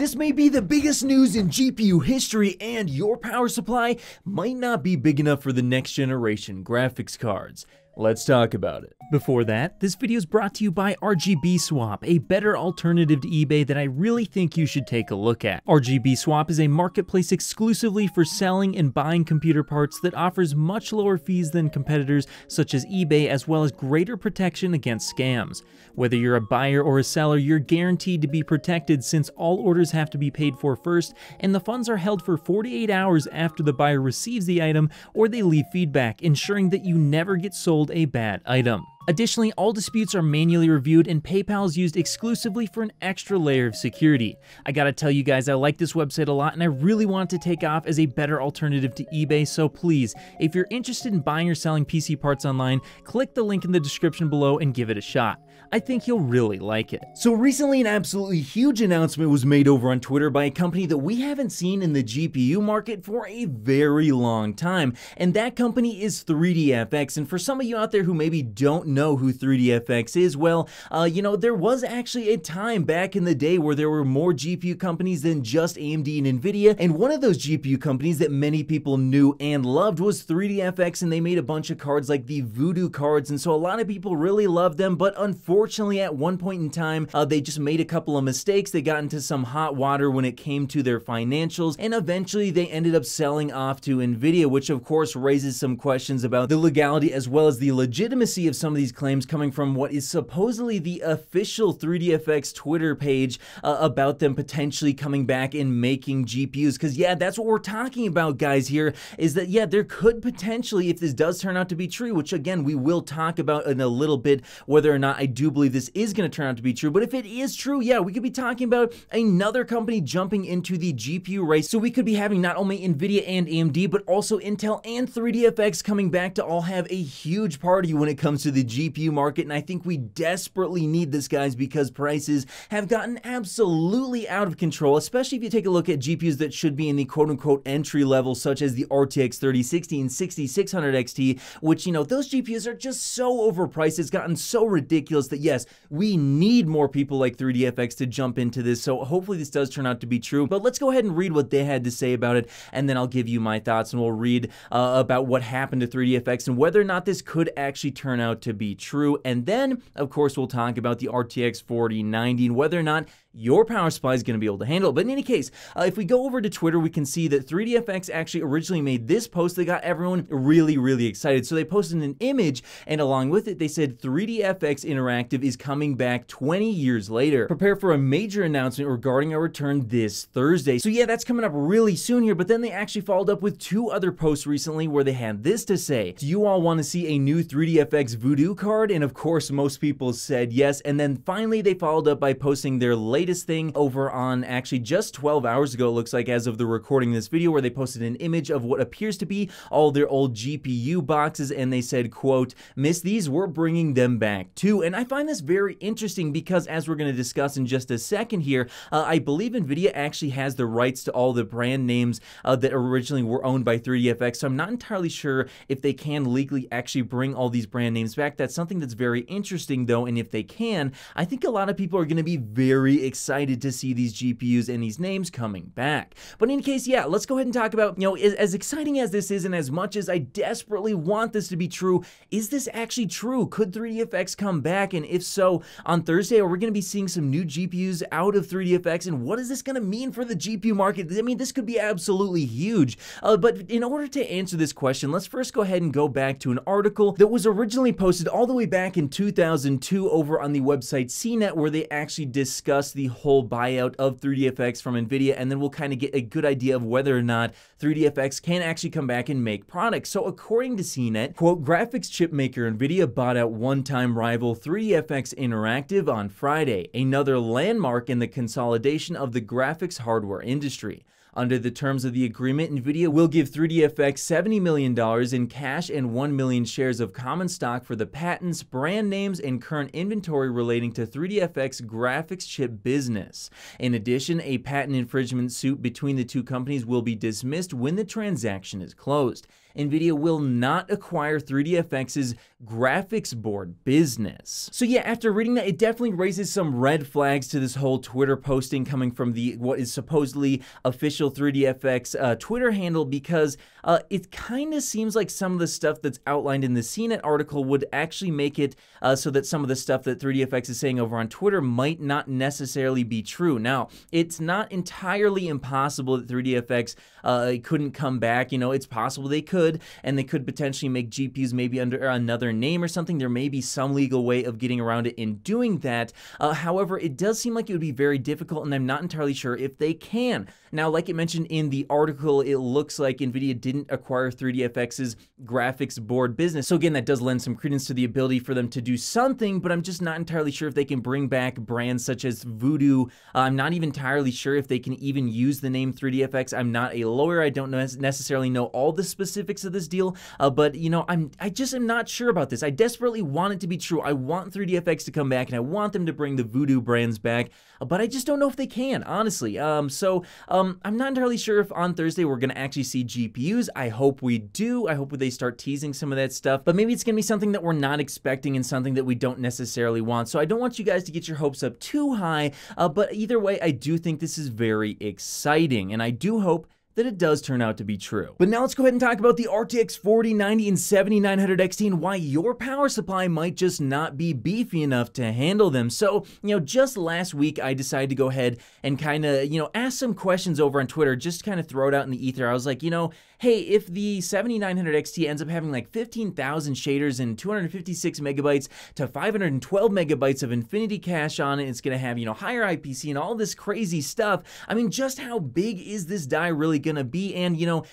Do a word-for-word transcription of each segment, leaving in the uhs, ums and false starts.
This may be the biggest news in G P U history, and your power supply might not be big enough for the next generation graphics cards. Let's talk about it. Before that, this video is brought to you by R G B Swap, a better alternative to eBay that I really think you should take a look at. R G B Swap is a marketplace exclusively for selling and buying computer parts that offers much lower fees than competitors such as eBay, as well as greater protection against scams. Whether you're a buyer or a seller, you're guaranteed to be protected since all orders have to be paid for first, and the funds are held for forty-eight hours after the buyer receives the item or they leave feedback, ensuring that you never get sold a bad item. Additionally, all disputes are manually reviewed and PayPal is used exclusively for an extra layer of security. I gotta tell you guys, I like this website a lot and I really want it to take off as a better alternative to eBay, so please, if you're interested in buying or selling P C parts online, click the link in the description below and give it a shot. I think you'll really like it. So recently, an absolutely huge announcement was made over on Twitter by a company that we haven't seen in the G P U market for a very long time, and that company is three D F X. And for some of you out there who maybe don't know who three D F X is, well, uh, you know, there was actually a time back in the day where there were more G P U companies than just A M D and Nvidia, and one of those G P U companies that many people knew and loved was three D F X, and they made a bunch of cards like the Voodoo cards, and so a lot of people really loved them, but unfortunately at one point in time, uh, they just made a couple of mistakes. They got into some hot water when it came to their financials, and eventually they ended up selling off to Nvidia, which of course raises some questions about the legality as well as the legitimacy of some of these claims coming from what is supposedly the official three D F X Twitter page uh, about them potentially coming back and making G P Us. Because yeah, that's what we're talking about, guys, here is that yeah, there could potentially, if this does turn out to be true, which again we will talk about in a little bit whether or not I do believe this is going to turn out to be true, but if it is true, yeah, we could be talking about another company jumping into the G P U race. So we could be having not only Nvidia and A M D, but also Intel and three D F X coming back to all have a huge party when it comes to the G P U market, and I think we desperately need this, guys, because prices have gotten absolutely out of control, especially if you take a look at G P Us that should be in the quote-unquote entry level, such as the R T X thirty sixty and sixty-six hundred X T, which, you know, those G P Us are just so overpriced. It's gotten so ridiculous that yes, we need more people like three D F X to jump into this, so hopefully this does turn out to be true. But let's go ahead and read what they had to say about it, and then I'll give you my thoughts, and we'll read uh, about what happened to three D F X and whether or not this could actually turn out to to be true. And then of course we'll talk about the R T X forty ninety and whether or not your power supply is going to be able to handle it. But in any case, uh, if we go over to Twitter, we can see that three D F X actually originally made this post that got everyone really, really excited. So they posted an image, and along with it, they said three D F X Interactive is coming back twenty years later. Prepare for a major announcement regarding our return this Thursday. So yeah, that's coming up really soon here, but then they actually followed up with two other posts recently where they had this to say: do you all want to see a new three D F X Voodoo card? And of course, most people said yes. And then finally, they followed up by posting their latest Latest thing over on actually just twelve hours ago, it looks like, as of the recording of this video, where they posted an image of what appears to be all their old G P U boxes, and they said, quote, "Miss these, we're bringing them back too." And I find this very interesting because, as we're going to discuss in just a second here, uh, I believe Nvidia actually has the rights to all the brand names uh, that originally were owned by three D F X, so I'm not entirely sure if they can legally actually bring all these brand names back. That's something that's very interesting though, and if they can, I think a lot of people are going to be very excited to see these G P Us and these names coming back. But in any case, yeah, let's go ahead and talk about, you know, as, as exciting as this is, and as much as I desperately want this to be true, is this actually true? Could three D F X come back? And if so, on Thursday, are we going to be seeing some new G P Us out of three D F X? And what is this going to mean for the G P U market? I mean, this could be absolutely huge. Uh, but in order to answer this question, let's first go ahead and go back to an article that was originally posted all the way back in two thousand two over on the website C net, where they actually discussed the the whole buyout of three D F X from Nvidia, and then we'll kind of get a good idea of whether or not three D F X can actually come back and make products. So according to C net, quote, "Graphics chip maker Nvidia bought out one-time rival three D F X Interactive on Friday, another landmark in the consolidation of the graphics hardware industry. Under the terms of the agreement, Nvidia will give three D F X seventy million dollars in cash and one million shares of common stock for the patents, brand names, and current inventory relating to three D F X graphics chip business. In addition, a patent infringement suit between the two companies will be dismissed when the transaction is closed. Nvidia will not acquire three D F X's graphics board business. So yeah, after reading that, it definitely raises some red flags to this whole Twitter posting coming from the what is supposedly official three D F X uh, Twitter handle, because uh, it kind of seems like some of the stuff that's outlined in the C net article would actually make it uh, so that some of the stuff that three D F X is saying over on Twitter might not necessarily be true. Now, it's not entirely impossible that three D F X uh, couldn't come back. You know, it's possible they could, and they could potentially make G P Us maybe under another name or something. There may be some legal way of getting around it in doing that. Uh, however, it does seem like it would be very difficult, and I'm not entirely sure if they can. Now, like it mentioned in the article, it looks like Nvidia didn't acquire three D F X's graphics board business. So again, that does lend some credence to the ability for them to do something, but I'm just not entirely sure if they can bring back brands such as Voodoo. Uh, I'm not even entirely sure if they can even use the name three D F X. I'm not a lawyer. I don't necessarily know all the specifics of this deal, uh, but you know, I'm I just am not sure about this. I desperately want it to be true. I want three D F X to come back, and I want them to bring the Voodoo brands back, uh, but I just don't know if they can, honestly. Um, so um, I'm not entirely sure if on Thursday we're going to actually see G P Us. I hope we do. I hope they start teasing some of that stuff, but maybe it's going to be something that we're not expecting and something that we don't necessarily want. So I don't want you guys to get your hopes up too high, uh, but either way, I do think this is very exciting, and I do hope that it does turn out to be true. But now let's go ahead and talk about the R T X forty ninety and seventy-nine hundred X T and why your power supply might just not be beefy enough to handle them. So, you know, just last week I decided to go ahead and kind of, you know, ask some questions over on Twitter, just kind of throw it out in the ether. I was like, you know, hey, if the seventy-nine hundred X T ends up having like fifteen thousand shaders and two hundred fifty-six megabytes to five hundred twelve megabytes of infinity cache on it, it's gonna have, you know, higher I P C and all this crazy stuff. I mean, just how big is this die really gonna be? And, you know,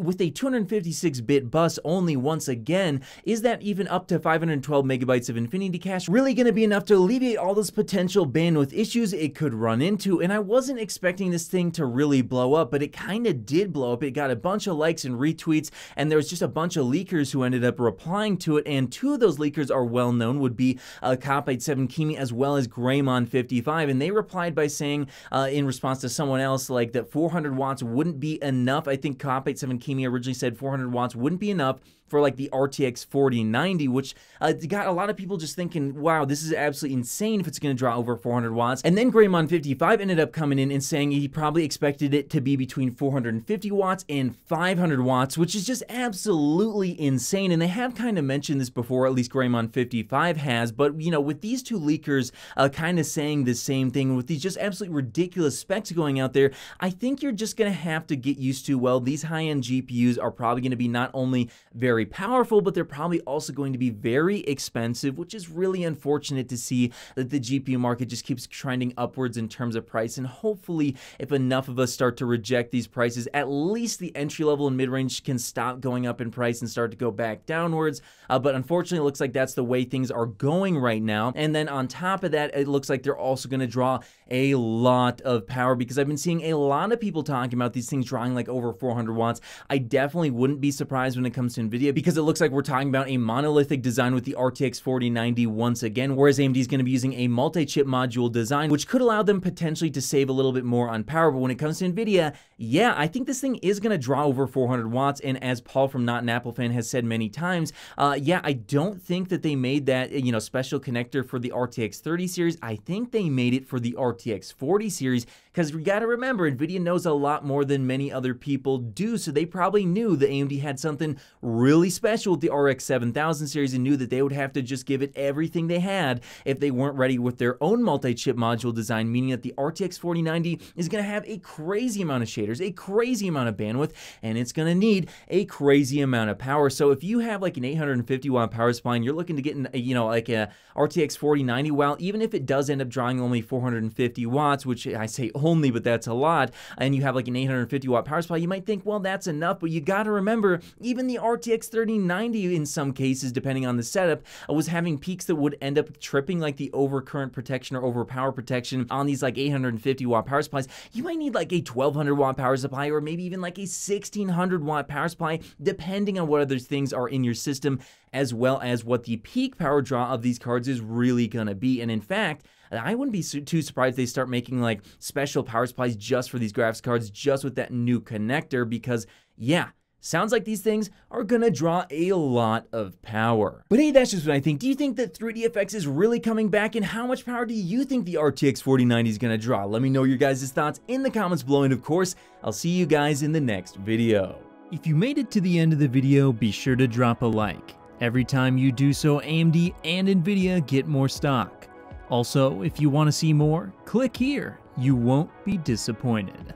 with a two hundred fifty-six bit bus only, once again, is that even up to five hundred twelve megabytes of infinity cache really gonna be enough to alleviate all those potential bandwidth issues it could run into? And I wasn't expecting this thing to really blow up, but it kinda did blow up. It got a bunch of likes and retweets, and there was just a bunch of leakers who ended up replying to it, and two of those leakers are well known, would be uh, Cop eighty-seven kimi as well as graymon fifty-five, and they replied by saying uh, in response to someone else like that four hundred watts wouldn't be enough. I think Cop eighty-seven kimi originally said four hundred watts wouldn't be enough for like the R T X forty ninety, which uh, got a lot of people just thinking, wow, this is absolutely insane if it's going to draw over four hundred watts. And then graymon fifty-five ended up coming in and saying he probably expected it to be between four hundred fifty watts and five hundred watts, which is just absolutely insane. And they have kind of mentioned this before, at least graymon fifty-five has, but you know, with these two leakers uh, kind of saying the same thing, with these just absolutely ridiculous specs going out there, I think you're just going to have to get used to, well, these high-end G P Us are probably going to be not only very powerful, but they're probably also going to be very expensive, which is really unfortunate to see that the G P U market just keeps trending upwards in terms of price. And hopefully, if enough of us start to reject these prices, at least the entry level and mid-range can stop going up in price and start to go back downwards. Uh, but unfortunately, it looks like that's the way things are going right now. And then on top of that, it looks like they're also going to draw a lot of power, because I've been seeing a lot of people talking about these things drawing like over four hundred watts. I definitely wouldn't be surprised when it comes to NVIDIA, because it looks like we're talking about a monolithic design with the R T X forty ninety once again, whereas A M D is going to be using a multi-chip module design, which could allow them potentially to save a little bit more on power. But when it comes to NVIDIA, yeah, I think this thing is going to draw over four hundred watts, and as Paul from Not an Apple Fan has said many times, uh, yeah, I don't think that they made that, you know, special connector for the R T X thirty series. I think they made it for the R T X forty series, because we got to remember, NVIDIA knows a lot more than many other people do, so they probably knew that A M D had something really special with the R X seven thousand series and knew that they would have to just give it everything they had if they weren't ready with their own multi-chip module design, meaning that the R T X forty ninety is going to have a crazy amount of shaders, a crazy amount of bandwidth, and it's going to need a crazy amount of power. So if you have like an eight hundred fifty watt power supply and you're looking to get an, you know, like a R T X forty ninety, well, even if it does end up drawing only four hundred fifty watts, which I say only, but that's a lot, and you have like an eight hundred fifty watt power supply, you might think, well, that's enough, but you got to remember, even the R T X thirty ninety in some cases, depending on the setup, was having peaks that would end up tripping like the overcurrent protection or overpower protection on these like eight hundred fifty watt power supplies. You might need like a twelve hundred watt power supply, or maybe even like a sixteen hundred watt power supply, depending on what other things are in your system, as well as what the peak power draw of these cards is really gonna be. And in fact, I wouldn't be too surprised if they start making like special power supplies just for these graphics cards, just with that new connector, because yeah, Sounds like these things are gonna draw a lot of power. But hey, that's just what I think. Do you think that three D F X is really coming back, and how much power do you think the R T X forty ninety is gonna draw? Let me know your guys' thoughts in the comments below, and of course, I'll see you guys in the next video. If you made it to the end of the video, be sure to drop a like. Every time you do so, A M D and Nvidia get more stock. Also, if you want to see more, click here. You won't be disappointed.